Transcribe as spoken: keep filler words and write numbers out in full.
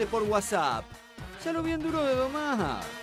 responde por WhatsApp. Ya lo vi en Duro de Domar.